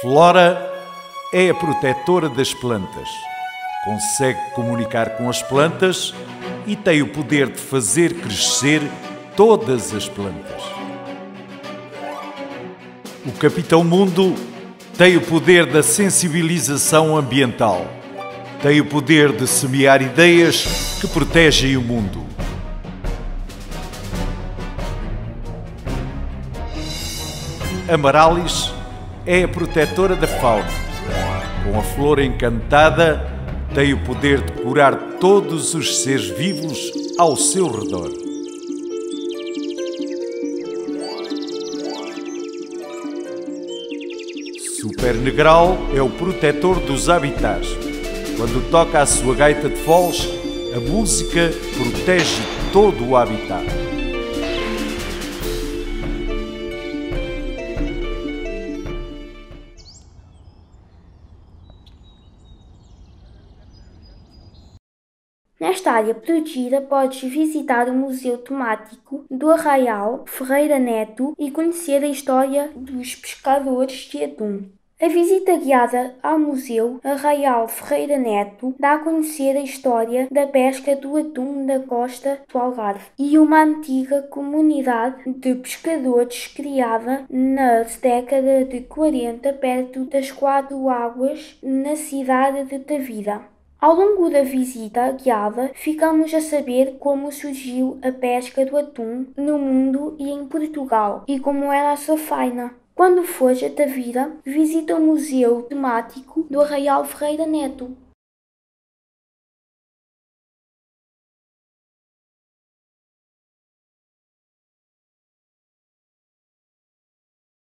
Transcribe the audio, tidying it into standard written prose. Flora é a protetora das plantas. Consegue comunicar com as plantas e tem o poder de fazer crescer todas as plantas. O Capitão Mundo tem o poder da sensibilização ambiental. Tem o poder de semear ideias que protegem o mundo. Amarales é a protetora da fauna. Com a flor encantada, tem o poder de curar todos os seres vivos ao seu redor. Super Negral é o protetor dos habitats. Quando toca a sua gaita de foles, a música protege todo o habitat. Nesta área protegida, podes visitar o Museu Temático do Arraial Ferreira Neto e conhecer a história dos pescadores de atum. A visita guiada ao Museu Arraial Ferreira Neto dá a conhecer a história da pesca do atum da costa do Algarve e uma antiga comunidade de pescadores criada na década de 40 perto das Quatro Águas na cidade de Tavira. Ao longo da visita guiada, ficamos a saber como surgiu a pesca do atum no mundo e em Portugal, e como era a sua faina. Quando fores a Tavira, visita o Museu Temático do Arraial Ferreira Neto.